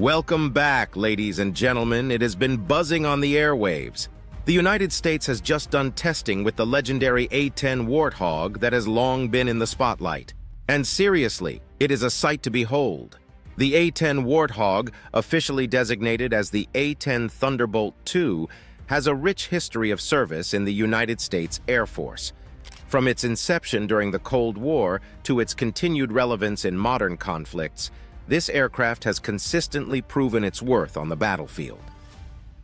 Welcome back, ladies and gentlemen. It has been buzzing on the airwaves. The United States has just done testing with the legendary A-10 Warthog that has long been in the spotlight. And seriously, it is a sight to behold. The A-10 Warthog, officially designated as the A-10 Thunderbolt II, has a rich history of service in the United States Air Force. From its inception during the Cold War to its continued relevance in modern conflicts, this aircraft has consistently proven its worth on the battlefield.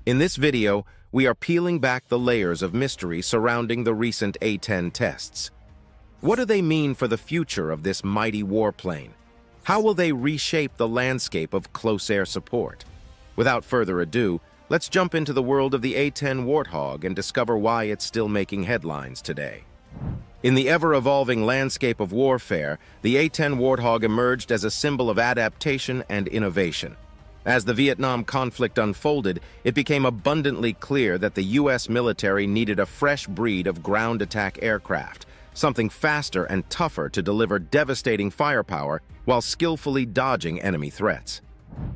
In this video, we are peeling back the layers of mystery surrounding the recent A-10 tests. What do they mean for the future of this mighty warplane? How will they reshape the landscape of close air support? Without further ado, let's jump into the world of the A-10 Warthog and discover why it's still making headlines today. In the ever-evolving landscape of warfare, the A-10 Warthog emerged as a symbol of adaptation and innovation. As the Vietnam conflict unfolded, it became abundantly clear that the U.S. military needed a fresh breed of ground attack aircraft, something faster and tougher to deliver devastating firepower while skillfully dodging enemy threats.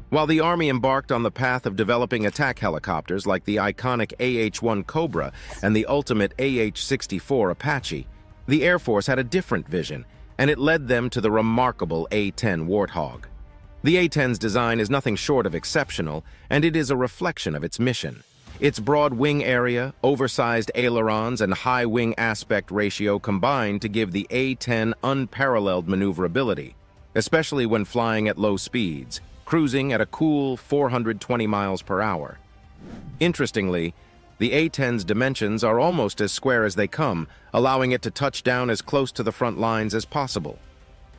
While the Army embarked on the path of developing attack helicopters like the iconic AH-1 Cobra and the ultimate AH-64 Apache, the Air Force had a different vision, and it led them to the remarkable A-10 Warthog. The A-10's design is nothing short of exceptional, and it is a reflection of its mission. Its broad wing area, oversized ailerons, and high wing aspect ratio combine to give the A-10 unparalleled maneuverability, especially when flying at low speeds, cruising at a cool 420 miles per hour. Interestingly, the A-10's dimensions are almost as square as they come, allowing it to touch down as close to the front lines as possible.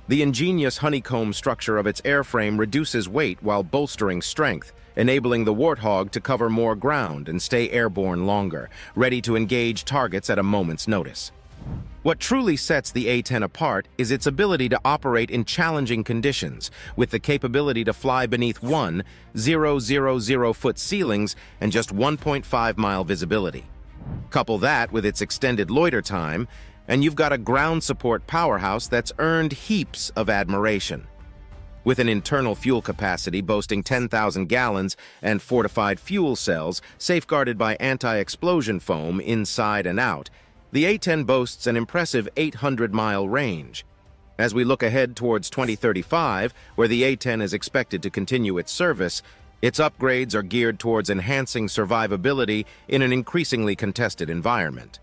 The ingenious honeycomb structure of its airframe reduces weight while bolstering strength, enabling the Warthog to cover more ground and stay airborne longer, ready to engage targets at a moment's notice. What truly sets the A-10 apart is its ability to operate in challenging conditions, with the capability to fly beneath 1,000-foot ceilings and just 1.5-mile visibility. Couple that with its extended loiter time, and you've got a ground support powerhouse that's earned heaps of admiration. With an internal fuel capacity boasting 10,000 gallons and fortified fuel cells safeguarded by anti-explosion foam inside and out, the A-10 boasts an impressive 800-mile range. As we look ahead towards 2035, where the A-10 is expected to continue its service, its upgrades are geared towards enhancing survivability in an increasingly contested environment.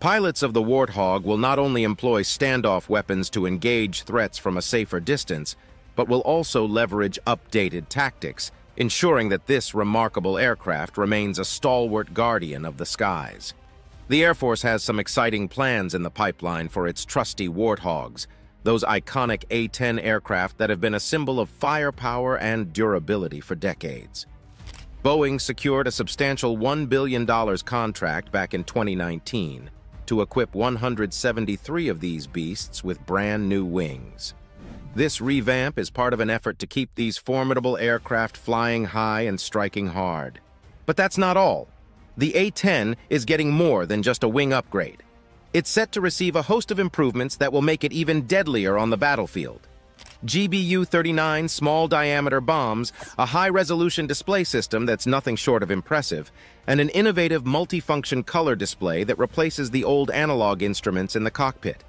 Pilots of the Warthog will not only employ standoff weapons to engage threats from a safer distance, but will also leverage updated tactics, ensuring that this remarkable aircraft remains a stalwart guardian of the skies. The Air Force has some exciting plans in the pipeline for its trusty Warthogs, those iconic A-10 aircraft that have been a symbol of firepower and durability for decades. Boeing secured a substantial $1 billion contract back in 2019 to equip 173 of these beasts with brand new wings. This revamp is part of an effort to keep these formidable aircraft flying high and striking hard. But that's not all. The A-10 is getting more than just a wing upgrade. It's set to receive a host of improvements that will make it even deadlier on the battlefield. GBU-39 small-diameter bombs, a high-resolution display system that's nothing short of impressive, and an innovative multifunction color display that replaces the old analog instruments in the cockpit.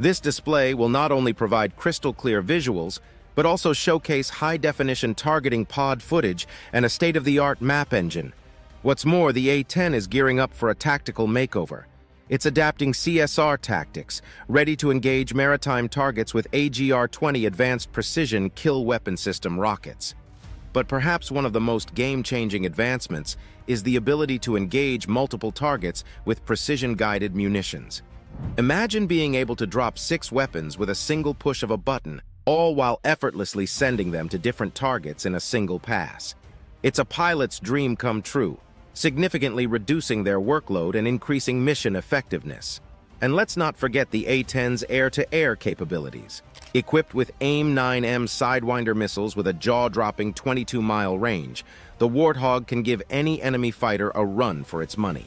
This display will not only provide crystal-clear visuals, but also showcase high-definition targeting pod footage and a state-of-the-art map engine. What's more, the A-10 is gearing up for a tactical makeover. It's adapting CSR tactics, ready to engage maritime targets with AGR-20 advanced precision kill weapon system rockets. But perhaps one of the most game-changing advancements is the ability to engage multiple targets with precision-guided munitions. Imagine being able to drop 6 weapons with a single push of a button, all while effortlessly sending them to different targets in a single pass. It's a pilot's dream come true, significantly reducing their workload and increasing mission effectiveness. And let's not forget the A-10's air-to-air capabilities. Equipped with AIM-9M Sidewinder missiles with a jaw-dropping 22-mile range, the Warthog can give any enemy fighter a run for its money.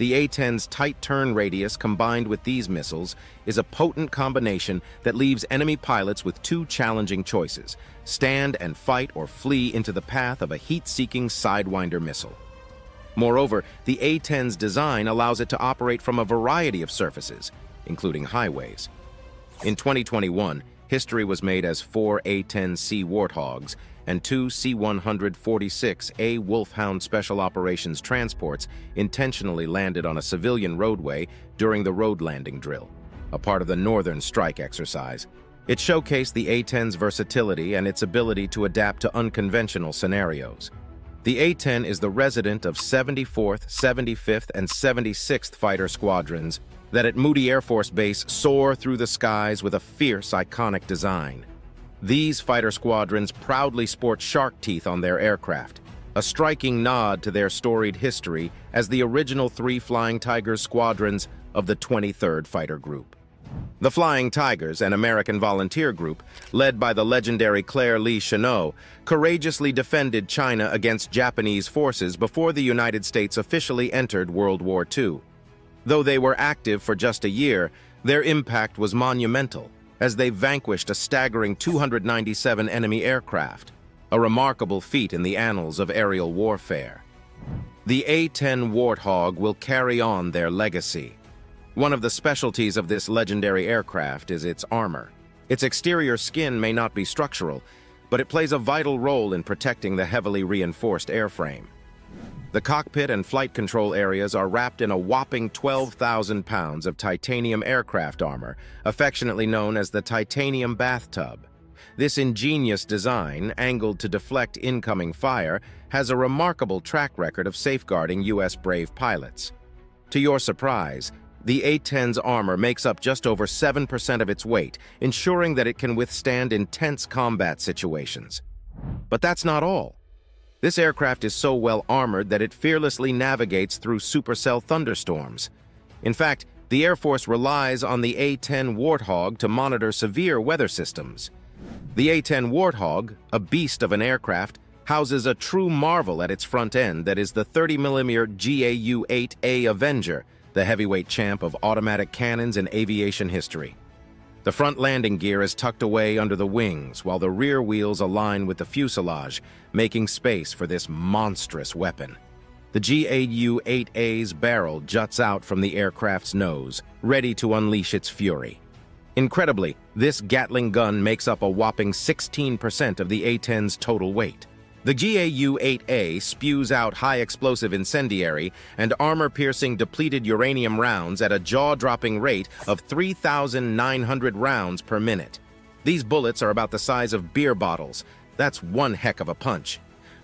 The A-10's tight turn radius combined with these missiles is a potent combination that leaves enemy pilots with two challenging choices: stand and fight or flee into the path of a heat-seeking Sidewinder missile. Moreover, the A-10's design allows it to operate from a variety of surfaces, including highways. In 2021, history was made as 4 A-10C Warthogs and 2 C-146A Wolfhound Special Operations transports intentionally landed on a civilian roadway during the road landing drill, a part of the Northern Strike exercise. It showcased the A-10's versatility and its ability to adapt to unconventional scenarios. The A-10 is the resident of 74th, 75th, and 76th Fighter Squadrons that at Moody Air Force Base soar through the skies with a fierce, iconic design. These fighter squadrons proudly sport shark teeth on their aircraft, a striking nod to their storied history as the original 3 Flying Tigers squadrons of the 23rd Fighter Group. The Flying Tigers, an American volunteer group led by the legendary Claire Lee Chennault, courageously defended China against Japanese forces before the United States officially entered World War II. Though they were active for just a year, their impact was monumental, as they vanquished a staggering 297 enemy aircraft, a remarkable feat in the annals of aerial warfare. The A-10 Warthog will carry on their legacy. One of the specialties of this legendary aircraft is its armor. Its exterior skin may not be structural, but it plays a vital role in protecting the heavily reinforced airframe. The cockpit and flight control areas are wrapped in a whopping 12,000 pounds of titanium aircraft armor, affectionately known as the titanium bathtub. This ingenious design, angled to deflect incoming fire, has a remarkable track record of safeguarding U.S. brave pilots. To your surprise, the A-10's armor makes up just over 7% of its weight, ensuring that it can withstand intense combat situations. But that's not all. This aircraft is so well armored that it fearlessly navigates through supercell thunderstorms. In fact, the Air Force relies on the A-10 Warthog to monitor severe weather systems. The A-10 Warthog, a beast of an aircraft, houses a true marvel at its front end that is the 30mm GAU-8A Avenger, the heavyweight champ of automatic cannons in aviation history. The front landing gear is tucked away under the wings, while the rear wheels align with the fuselage, making space for this monstrous weapon. The GAU-8A's barrel juts out from the aircraft's nose, ready to unleash its fury. Incredibly, this Gatling gun makes up a whopping 16% of the A-10's total weight. The GAU-8A spews out high-explosive incendiary and armor-piercing depleted uranium rounds at a jaw-dropping rate of 3,900 rounds per minute. These bullets are about the size of beer bottles. That's one heck of a punch.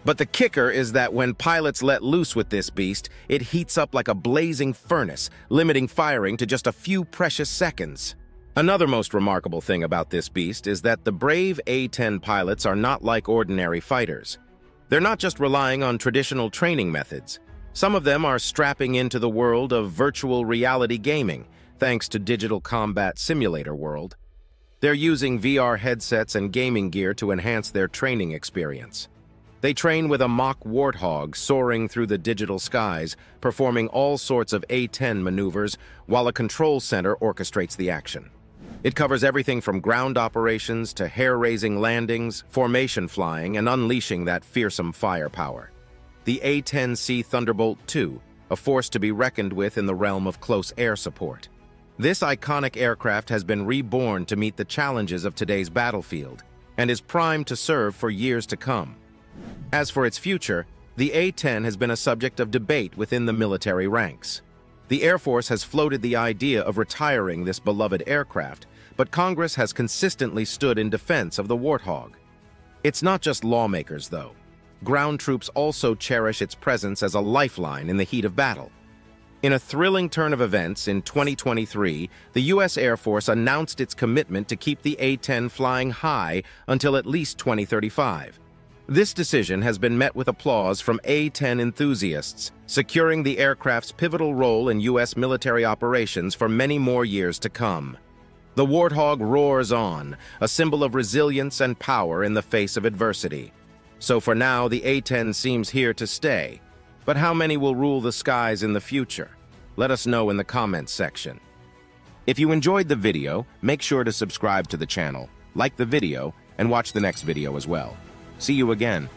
But the kicker is that when pilots let loose with this beast, it heats up like a blazing furnace, limiting firing to just a few precious seconds. Another most remarkable thing about this beast is that the brave A-10 pilots are not like ordinary fighters. They're not just relying on traditional training methods. Some of them are strapping into the world of virtual reality gaming, thanks to Digital Combat Simulator World. They're using VR headsets and gaming gear to enhance their training experience. They train with a mock warthog soaring through the digital skies, performing all sorts of A-10 maneuvers, while a control center orchestrates the action. It covers everything from ground operations to hair-raising landings, formation flying, and unleashing that fearsome firepower. The A-10C Thunderbolt II, a force to be reckoned with in the realm of close air support. This iconic aircraft has been reborn to meet the challenges of today's battlefield and is primed to serve for years to come. As for its future, the A-10 has been a subject of debate within the military ranks. The Air Force has floated the idea of retiring this beloved aircraft, but Congress has consistently stood in defense of the Warthog. It's not just lawmakers, though. Ground troops also cherish its presence as a lifeline in the heat of battle. In a thrilling turn of events in 2023, the U.S. Air Force announced its commitment to keep the A-10 flying high until at least 2035. This decision has been met with applause from A-10 enthusiasts, securing the aircraft's pivotal role in U.S. military operations for many more years to come. The Warthog roars on, a symbol of resilience and power in the face of adversity. So for now, the A-10 seems here to stay. But how many will rule the skies in the future? Let us know in the comments section. If you enjoyed the video, make sure to subscribe to the channel, like the video, and watch the next video as well. See you again.